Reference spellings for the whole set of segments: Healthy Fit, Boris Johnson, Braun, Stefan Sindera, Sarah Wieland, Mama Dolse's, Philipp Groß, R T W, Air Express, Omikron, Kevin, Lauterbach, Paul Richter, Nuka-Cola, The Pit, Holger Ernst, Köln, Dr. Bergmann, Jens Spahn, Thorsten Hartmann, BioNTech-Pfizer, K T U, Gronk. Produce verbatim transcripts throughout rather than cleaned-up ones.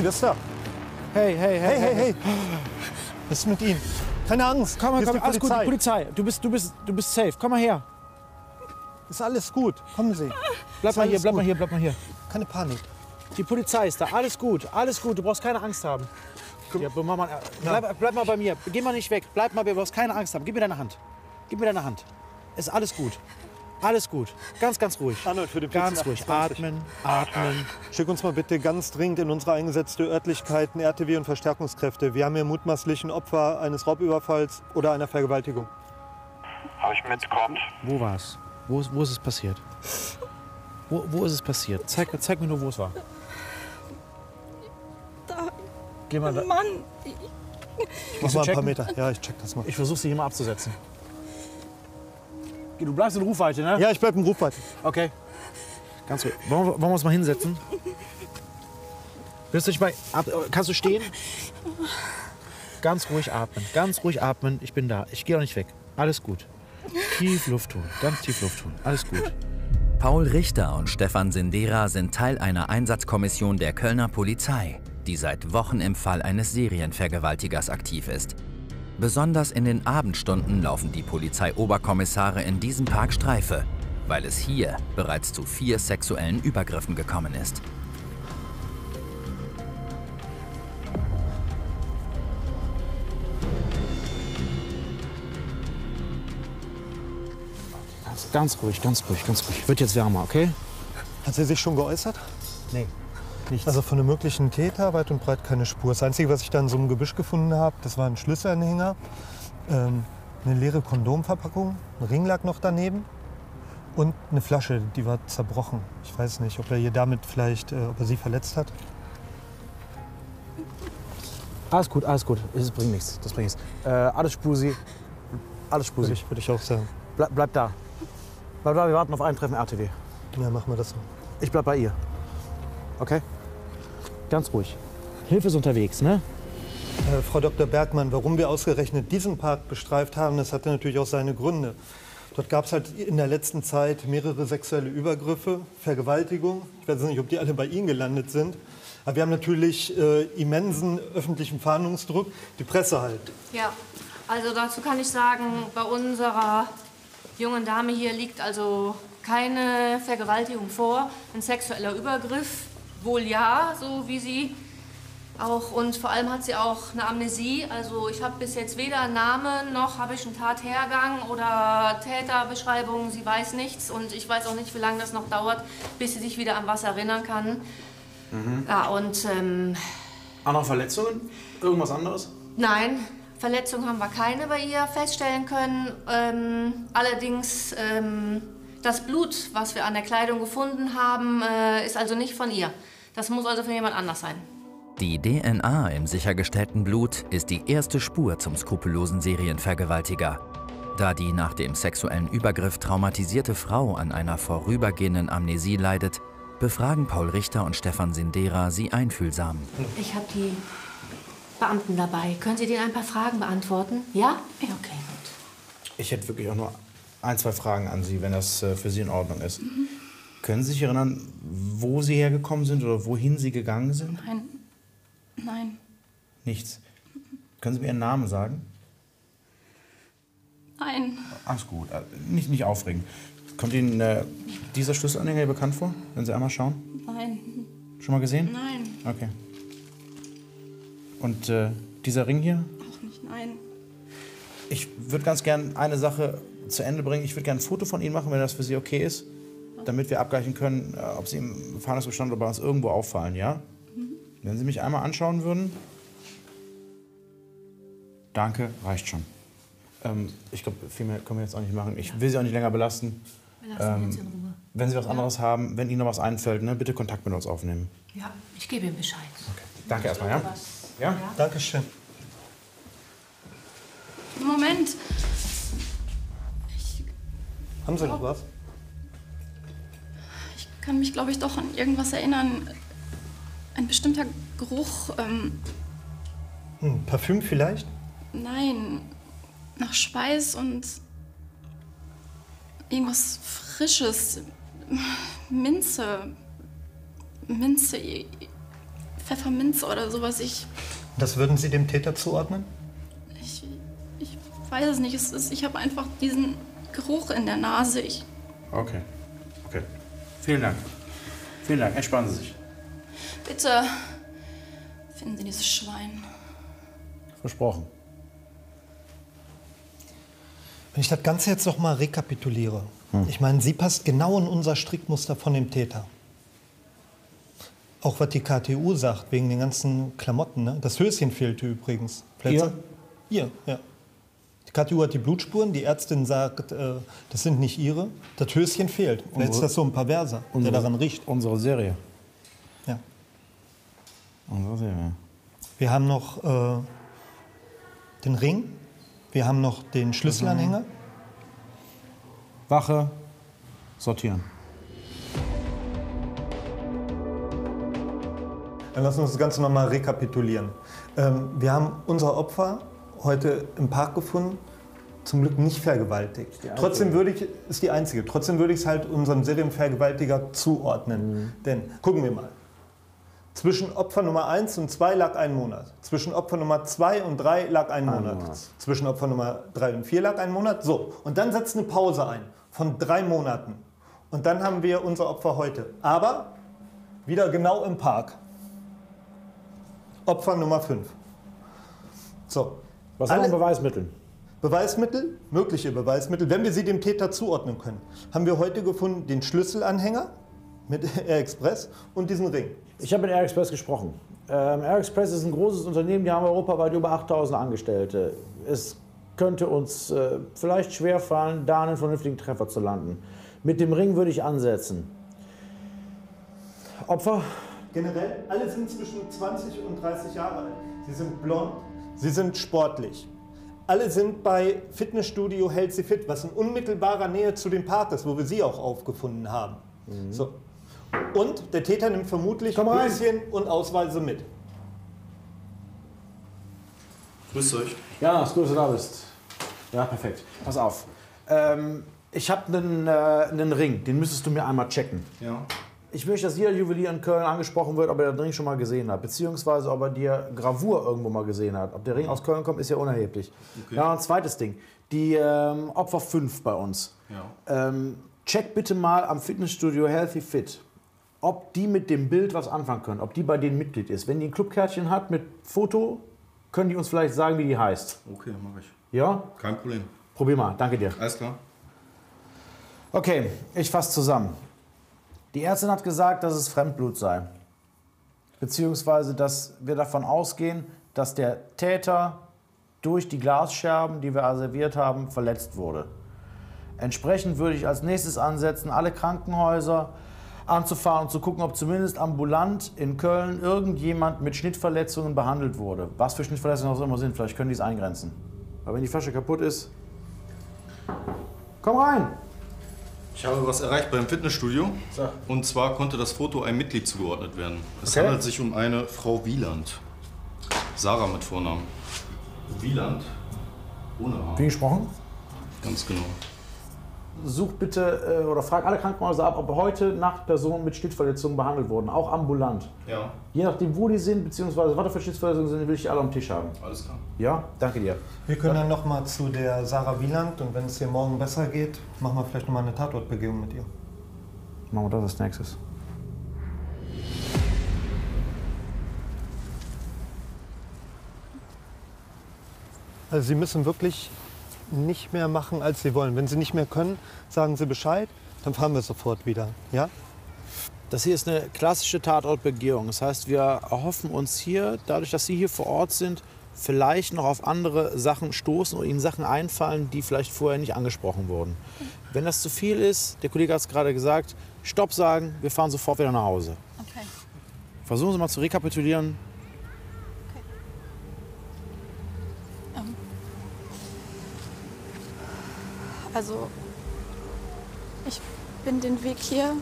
Hey, das ist er. Hey, hey, hey, hey, hey, hey. Was ist mit ihm? Keine Angst. Komm mal, komm, alles Polizei. Gut, die Polizei. Du bist, du bist, du bist safe. Komm mal her. Ist alles gut. Kommen Sie. Bleib mal hier, bleib mal hier, bleib mal hier. Keine Panik. Die Polizei ist da. Alles gut, alles gut. Du brauchst keine Angst haben. Ja, mal, bleib, bleib mal bei mir. Geh mal nicht weg. Bleib mal, du brauchst keine Angst haben. Gib mir deine Hand. Gib mir deine Hand. Ist alles gut. Alles gut. Ganz, ganz ruhig. Arnold, für den ganz ruhig. Atmen, atmen. Schick uns mal bitte ganz dringend in unsere eingesetzte Örtlichkeiten R T W und Verstärkungskräfte. Wir haben hier mutmaßlichen Opfer eines Raubüberfalls oder einer Vergewaltigung. Habe ich mitbekommen. Wo war's? Wo, wo ist es passiert? Wo, wo ist es passiert? Zeig, zeig mir nur, wo es war. Da. Geh mal da. Mann. Ich, ich mach mal ein paar Meter. Ja, ich check das mal. Ich versuche sie hier mal abzusetzen. Du bleibst in Rufweite, ne? Ja, ich bleib in Rufweite. Okay. Ganz gut. Wollen wir, wollen wir uns mal hinsetzen? Willst du dich mal ab, kannst du stehen? Ganz ruhig atmen. Ganz ruhig atmen. Ich bin da. Ich gehe auch nicht weg. Alles gut. Tief Luft holen. Ganz tief Luft holen. Alles gut. Paul Richter und Stefan Sindera sind Teil einer Einsatzkommission der Kölner Polizei, die seit Wochen im Fall eines Serienvergewaltigers aktiv ist. Besonders in den Abendstunden laufen die Polizeioberkommissare in diesem Park Streife, weil es hier bereits zu vier sexuellen Übergriffen gekommen ist. Ganz, ganz ruhig, ganz ruhig, ganz ruhig. Wird jetzt wärmer, okay? Hat sie sich schon geäußert? Nee. Nichts. Also von einem möglichen Täter weit und breit keine Spur. Das Einzige, was ich da in so einem Gebüsch gefunden habe, das war ein Schlüsselanhänger, ähm, eine leere Kondomverpackung, ein Ring lag noch daneben und eine Flasche, die war zerbrochen. Ich weiß nicht, ob er ihr damit vielleicht, äh, ob er sie verletzt hat. Alles gut, alles gut. Das bringt nichts. Das bringt nichts. Äh, alles spusi. Alles spusi. Würde ich, würde ich auch sagen. Bleib, bleib da. Bleib da, wir warten auf Eintreffen R T W. Ja, machen wir das so. Ich bleib bei ihr. Okay? Ganz ruhig. Hilfe ist unterwegs, ne? Äh, Frau Doktor Bergmann, warum wir ausgerechnet diesen Park bestreift haben, das hatte natürlich auch seine Gründe. Dort gab es halt in der letzten Zeit mehrere sexuelle Übergriffe, Vergewaltigung. Ich weiß nicht, ob die alle bei Ihnen gelandet sind. Aber wir haben natürlich äh, immensen öffentlichen Fahndungsdruck, die Presse halt. Ja, also dazu kann ich sagen, bei unserer jungen Dame hier liegt also keine Vergewaltigung vor, ein sexueller Übergriff. Wohl ja, so wie sie auch, und vor allem hat sie auch eine Amnesie. Also ich habe bis jetzt weder Namen noch habe ich einen Tathergang oder Täterbeschreibung. Sie weiß nichts und ich weiß auch nicht, wie lange das noch dauert, bis sie sich wieder an was erinnern kann. Mhm. Ja, und ähm, auch noch Verletzungen? Irgendwas anderes? Nein, Verletzungen haben wir keine bei ihr feststellen können. Ähm, allerdings ähm, das Blut, was wir an der Kleidung gefunden haben, ist also nicht von ihr. Das muss also von jemand anders sein. Die D N A im sichergestellten Blut ist die erste Spur zum skrupellosen Serienvergewaltiger. Da die nach dem sexuellen Übergriff traumatisierte Frau an einer vorübergehenden Amnesie leidet, befragen Paul Richter und Stefan Sindera sie einfühlsam. Ich habe die Beamten dabei. Können Sie denen ein paar Fragen beantworten? Ja? Ja, okay. Ich hätte wirklich auch nur ein, zwei Fragen an Sie, wenn das für Sie in Ordnung ist. Mhm. Können Sie sich erinnern, wo Sie hergekommen sind oder wohin Sie gegangen sind? Nein. Nein. Nichts. Können Sie mir Ihren Namen sagen? Nein. Alles gut. Nicht, nicht aufregen. Kommt Ihnen äh, dieser Schlüsselanhänger bekannt vor, wenn Sie einmal schauen? Nein. Schon mal gesehen? Nein. Okay. Und äh, dieser Ring hier? Auch nicht, nein. Ich würde ganz gern eine Sache zu Ende bringen. Ich würde gerne ein Foto von Ihnen machen, wenn das für Sie okay ist, damit wir abgleichen können, ob Sie im Fahndungsbestand oder bei uns irgendwo auffallen, ja? Mhm. Wenn Sie mich einmal anschauen würden. Danke, reicht schon. Ähm, ich glaube, viel mehr können wir jetzt auch nicht machen. Ich will Sie auch nicht länger belasten. Wir lassen ähm, Sie jetzt in Ruhe. Wenn Sie was anderes ja. haben, wenn Ihnen noch was einfällt, ne, bitte Kontakt mit uns aufnehmen. Ja, ich gebe Ihnen Bescheid. Okay. Danke erstmal, ja? Ja? Ja? Dankeschön. Moment. Haben Sie noch was? Ich kann mich, glaube ich, doch an irgendwas erinnern. Ein bestimmter Geruch. Ähm hm, Parfüm vielleicht? Nein, nach Schweiß und irgendwas Frisches. Minze. Minze. Pfefferminz oder sowas. Ich das würden Sie dem Täter zuordnen? Ich, ich weiß es nicht. Es ist, ich habe einfach diesen Geruch in der Nase. Ich okay. Okay. Vielen Dank. Vielen Dank. Entspannen Sie sich. Bitte. Finden Sie dieses Schwein. Versprochen. Wenn ich das Ganze jetzt noch mal rekapituliere. Hm. Ich meine, sie passt genau in unser Strickmuster von dem Täter. Auch was die K T U sagt, wegen den ganzen Klamotten. Ne? Das Höschen fehlte übrigens. Hier? Hier, ja. Die K T U hat die Blutspuren, die Ärztin sagt, äh, das sind nicht ihre. Das Höschen fehlt. Vielleicht unsere, ist das so ein Perverser, unsere, der daran riecht. Unsere Serie. Ja. Unsere Serie. Wir haben noch äh, den Ring. Wir haben noch den Schlüsselanhänger. Wache, sortieren. Dann lassen wir uns das Ganze nochmal rekapitulieren. Ähm, wir haben unser Opfer heute im Park gefunden, zum Glück nicht vergewaltigt. Trotzdem würde ich, ist die einzige, trotzdem würde ich es halt unserem Serienvergewaltiger zuordnen. Mhm. Denn, gucken wir mal. Zwischen Opfer Nummer eins und zwei lag ein Monat. Zwischen Opfer Nummer zwei und drei lag ein Monat. Monat. Zwischen Opfer Nummer drei und vier lag ein Monat. So, und dann setzt eine Pause ein von drei Monaten. Und dann haben wir unser Opfer heute. Aber wieder genau im Park. Opfer Nummer fünf. So. Was haben wir an Beweismitteln? Beweismittel, mögliche Beweismittel, wenn wir sie dem Täter zuordnen können, haben wir heute gefunden den Schlüsselanhänger mit Air Express und diesen Ring. Ich habe mit Air Express gesprochen. Ähm, Air Express ist ein großes Unternehmen, die haben europaweit über achttausend Angestellte. Es könnte uns äh, vielleicht schwerfallen, da einen vernünftigen Treffer zu landen. Mit dem Ring würde ich ansetzen. Opfer? Generell, alle sind zwischen zwanzig und dreißig Jahre alt. Sie sind blond, sie sind sportlich. Alle sind bei Fitnessstudio Healthy Fit, was in unmittelbarer Nähe zu dem Park ist, wo wir sie auch aufgefunden haben. Mhm. So. Und der Täter nimmt vermutlich Höschen und Ausweise mit. Grüß euch. Ja, es ist gut, dass du da bist. Ja, perfekt. Pass auf. Ähm, ich habe einen, äh, einen Ring, den müsstest du mir einmal checken. Ja. Ich möchte, dass jeder Juwelier in Köln angesprochen wird, ob er den Ring schon mal gesehen hat. Beziehungsweise, ob er dir Gravur irgendwo mal gesehen hat. Ob der Ring aus Köln kommt, ist ja unerheblich. Okay. Ja, ein zweites Ding. Die ähm, Opfer fünf bei uns. Ja. Ähm, check bitte mal am Fitnessstudio Healthy Fit, ob die mit dem Bild was anfangen können, ob die bei denen Mitglied ist. Wenn die ein Clubkärtchen hat mit Foto, können die uns vielleicht sagen, wie die heißt. Okay, mache ich. Ja? Kein Problem. Probier mal, danke dir. Alles klar. Okay, ich fasse zusammen. Die Ärztin hat gesagt, dass es Fremdblut sei. Beziehungsweise, dass wir davon ausgehen, dass der Täter durch die Glasscherben, die wir reserviert haben, verletzt wurde. Entsprechend würde ich als nächstes ansetzen, alle Krankenhäuser anzufahren und zu gucken, ob zumindest ambulant in Köln irgendjemand mit Schnittverletzungen behandelt wurde. Was für Schnittverletzungen auch immer sind, vielleicht können die es eingrenzen. Aber wenn die Flasche kaputt ist... Komm rein! Ich habe was erreicht beim Fitnessstudio. So. Und zwar konnte das Foto einem Mitglied zugeordnet werden. Es okay. handelt sich um eine Frau Wieland. Sarah mit Vornamen. Wieland? Ohne Haar. Wie gesprochen? Ganz genau. Such bitte oder frag alle Krankenhäuser ab, ob heute Nacht Personen mit Schnittverletzungen behandelt wurden, auch ambulant. Ja. Je nachdem, wo die sind, beziehungsweise was für Schnittverletzungen sind, will ich die alle am Tisch haben. Alles klar. Ja, danke dir. Wir können danke. Dann noch mal zu der Sarah Wieland und wenn es dir morgen besser geht, machen wir vielleicht noch mal eine Tatortbegehung mit ihr. Machen wir das als nächstes. Also Sie müssen wirklich nicht mehr machen, als Sie wollen. Wenn Sie nicht mehr können, sagen Sie Bescheid, dann fahren wir sofort wieder. Ja? Das hier ist eine klassische Tatortbegehung. Das heißt, wir erhoffen uns hier, dadurch, dass Sie hier vor Ort sind, vielleicht noch auf andere Sachen stoßen und Ihnen Sachen einfallen, die vielleicht vorher nicht angesprochen wurden. Wenn das zu viel ist, der Kollege hat es gerade gesagt, Stopp sagen, wir fahren sofort wieder nach Hause. Okay. Versuchen Sie mal zu rekapitulieren. Also, ich bin den Weg hier,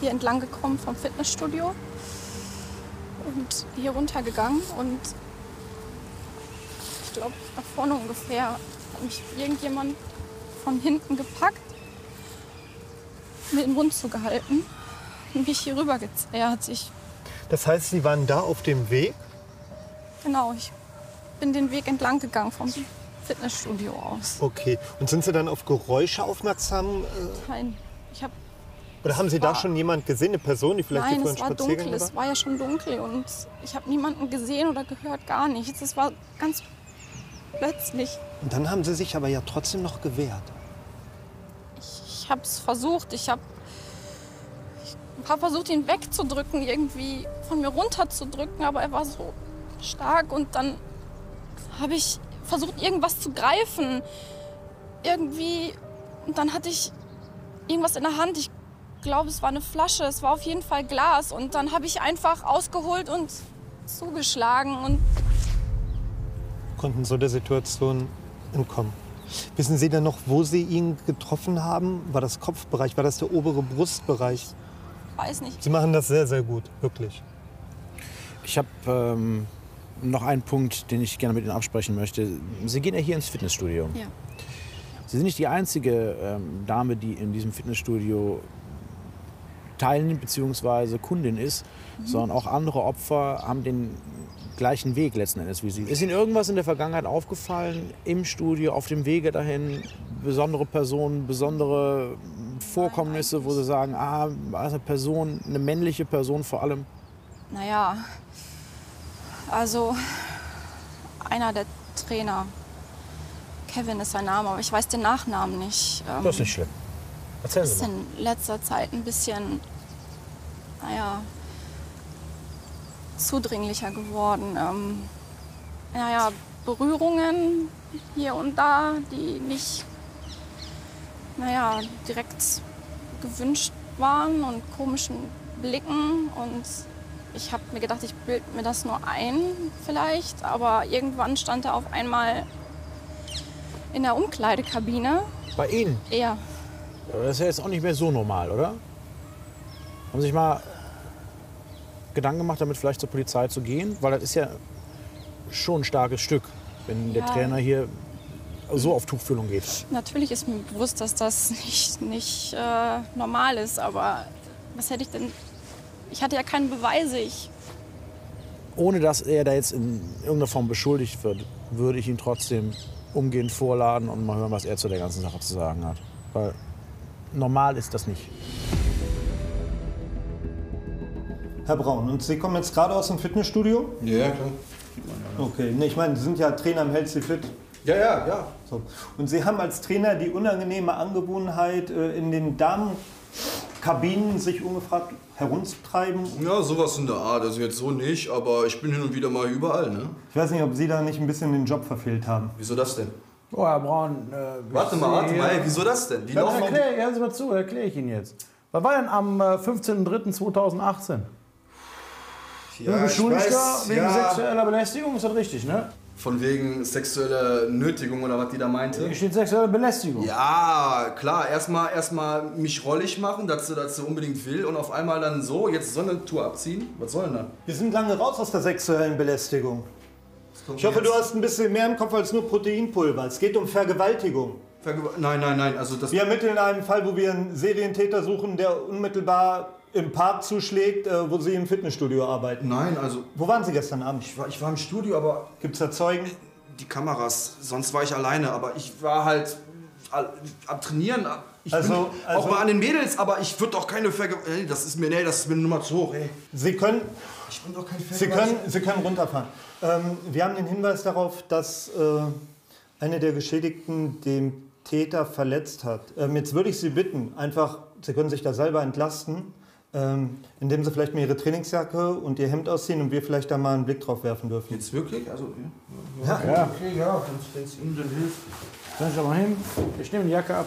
hier entlang gekommen vom Fitnessstudio und hier runtergegangen und ich glaube nach vorne ungefähr hat mich irgendjemand von hinten gepackt, mir den Mund zugehalten und mich hier rüber gezerrt. Ich Das heißt, Sie waren da auf dem Weg? Genau, ich bin den Weg entlang gegangen vom Fitnessstudio aus. Okay, und sind Sie dann auf Geräusche aufmerksam? Nein, ich habe... Oder haben Sie da schon jemand gesehen, eine Person, die vielleicht vorhin spazieren war? Nein, es war dunkel, es war ja schon dunkel und ich habe niemanden gesehen oder gehört, gar nichts. Es war ganz plötzlich. Und dann haben Sie sich aber ja trotzdem noch gewehrt. Ich, ich habe es versucht, ich habe ich hab versucht, ihn wegzudrücken, irgendwie von mir runterzudrücken, aber er war so stark und dann habe ich versucht, irgendwas zu greifen, irgendwie, und dann hatte ich irgendwas in der Hand. Ich Ich glaube, es war eine Flasche, es war auf jeden Fall Glas. Und dann habe ich einfach ausgeholt und zugeschlagen. Und konnten so der Situation entkommen. Wissen Sie denn noch, wo Sie ihn getroffen haben? War das Kopfbereich, war das der obere Brustbereich? Ich weiß nicht. Sie machen das sehr, sehr gut, wirklich. Ich habe ähm, noch einen Punkt, den ich gerne mit Ihnen absprechen möchte. Sie gehen ja hier ins Fitnessstudio. Ja. Sie sind nicht die einzige ähm, Dame, die in diesem Fitnessstudio Teilnehmerin bzw. Kundin ist, mhm. sondern auch andere Opfer haben den gleichen Weg letzten Endes wie Sie. Ist Ihnen irgendwas in der Vergangenheit aufgefallen, im Studio, auf dem Wege dahin, besondere Personen, besondere Vorkommnisse, nein, wo Sie sagen, ah, eine Person, eine männliche Person vor allem? Naja, also einer der Trainer, Kevin ist sein Name, aber ich weiß den Nachnamen nicht. Ähm, das ist nicht schlimm. Erzählen Sie mal. Ist in letzter Zeit ein bisschen, naja, zudringlicher geworden. Ähm, naja, Berührungen hier und da, die nicht, naja, direkt gewünscht waren und komischen Blicken. Und ich habe mir gedacht, ich bilde mir das nur ein vielleicht, aber irgendwann stand er auf einmal in der Umkleidekabine. Bei Ihnen? Ja. Das ist ja jetzt auch nicht mehr so normal, oder? Haben Sie sich mal Gedanken gemacht, damit vielleicht zur Polizei zu gehen? Weil das ist ja schon ein starkes Stück, wenn ja. der Trainer hier so auf Tuchfühlung geht. Natürlich ist mir bewusst, dass das nicht, nicht äh, normal ist, aber was hätte ich denn... Ich hatte ja keine Beweise. Ich Ohne dass er da jetzt in irgendeiner Form beschuldigt wird, würde ich ihn trotzdem umgehend vorladen und mal hören, was er zu der ganzen Sache zu sagen hat. Weil normal ist das nicht. Herr Braun, und Sie kommen jetzt gerade aus dem Fitnessstudio? Ja, klar. Okay, nee, ich meine, Sie sind ja Trainer im Healthy Fit. Ja, ja, ja. So. Und Sie haben als Trainer die unangenehme Angewohnheit, in den Damenkabinen sich ungefragt herumzutreiben? Ja, sowas in der Art. Also jetzt so nicht, aber ich bin hin und wieder mal überall, ne? Ich weiß nicht, ob Sie da nicht ein bisschen den Job verfehlt haben. Wieso das denn? Oh, Herr Braun, äh, warte mal, warte mal, ey, wieso das denn? Die laufen erklär, hören Sie mal zu, erkläre ich Ihnen jetzt. Was war denn am äh, fünfzehnten dritten zweitausendachtzehn? Ja, ich weiß, wegen ja. sexueller Belästigung, ist das richtig, ne? Von wegen sexueller Nötigung oder was die da meinte? Hier steht sexuelle Belästigung. Ja, klar, erstmal erstmal mich rollig machen, dass sie, dass sie unbedingt will und auf einmal dann so, jetzt so eine Tour abziehen. Was soll denn da? Wir sind lange raus aus der sexuellen Belästigung. Ich hoffe, du hast ein bisschen mehr im Kopf als nur Proteinpulver. Es geht um Vergewaltigung. Verge nein, nein, nein. Also das wir ermitteln einen Fall, wo wir einen Serientäter suchen, der unmittelbar im Park zuschlägt, äh, wo Sie im Fitnessstudio arbeiten. Nein, also... Wo waren Sie gestern Abend? Ich war, ich war im Studio, aber... Gibt's da Zeugen? Die Kameras. Sonst war ich alleine, aber ich war halt am Trainieren. Ich also, bin also auch mal an den Mädels, aber ich würde doch keine Vergewaltigung... Das ist mir... Nee, das ist mir eine Nummer zu hoch, ey. Sie können... Ich bin doch kein Sie können, Sie können runterfahren. Ähm, wir haben den Hinweis darauf, dass äh, eine der Geschädigten den Täter verletzt hat. Ähm, jetzt würde ich Sie bitten, einfach, Sie können sich da selber entlasten, ähm, indem Sie vielleicht mir Ihre Trainingsjacke und Ihr Hemd ausziehen und wir vielleicht da mal einen Blick drauf werfen dürfen. Jetzt wirklich? Also, ja, ja. ja. Okay, ja, wenn es Ihnen dann hilft. Dann ich doch mal hin. Ich nehme die Jacke ab.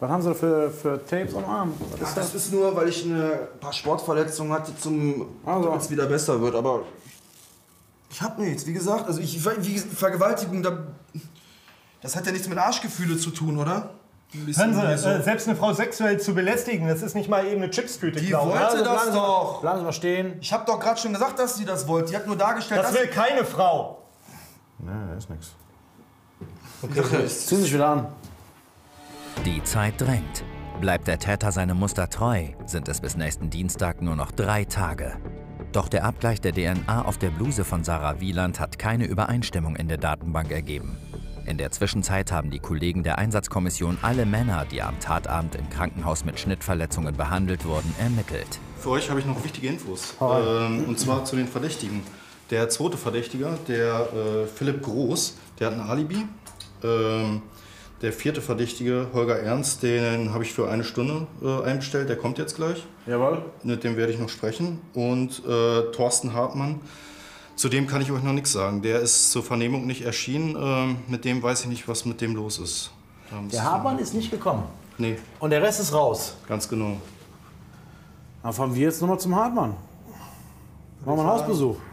Was haben Sie für, für Tapes am Arm? Ach, ist das? das ist nur, weil ich ein paar Sportverletzungen hatte, zum, also. damit es wieder besser wird. Aber ich hab nichts, wie gesagt. Also ich, wie Vergewaltigung, da, das hat ja nichts mit Arschgefühle zu tun, oder? Hören Sie, so. äh, selbst eine Frau sexuell zu belästigen, das ist nicht mal eben eine Chipstüte. Die wollte also, das Sie doch. Lassen Sie mal stehen. Ich hab doch gerade schon gesagt, dass sie das wollte. Die hat nur dargestellt, das dass... Das will keine Frau. Nee, da ist nichts. Okay, okay. Ziehen Sie sich wieder an. Die Zeit drängt. Bleibt der Täter seinem Muster treu, sind es bis nächsten Dienstag nur noch drei Tage. Doch der Abgleich der D N A auf der Bluse von Sarah Wieland hat keine Übereinstimmung in der Datenbank ergeben. In der Zwischenzeit haben die Kollegen der Einsatzkommission alle Männer, die am Tatabend im Krankenhaus mit Schnittverletzungen behandelt wurden, ermittelt. Für euch habe ich noch wichtige Infos, ähm, und zwar zu den Verdächtigen. Der zweite Verdächtiger, der äh, Philipp Groß, der hat ein Alibi. Ähm, der vierte Verdächtige, Holger Ernst, den habe ich für eine Stunde äh, einbestellt, der kommt jetzt gleich. Jawohl. Mit dem werde ich noch sprechen. Und äh, Thorsten Hartmann, zu dem kann ich euch noch nichts sagen. Der ist zur Vernehmung nicht erschienen, ähm, mit dem weiß ich nicht, was mit dem los ist. Der Hartmann ist nicht gekommen? Nee. Und der Rest ist raus? Ganz genau. Dann fahren wir jetzt nochmal zum Hartmann. Machen wir einen Hausbesuch.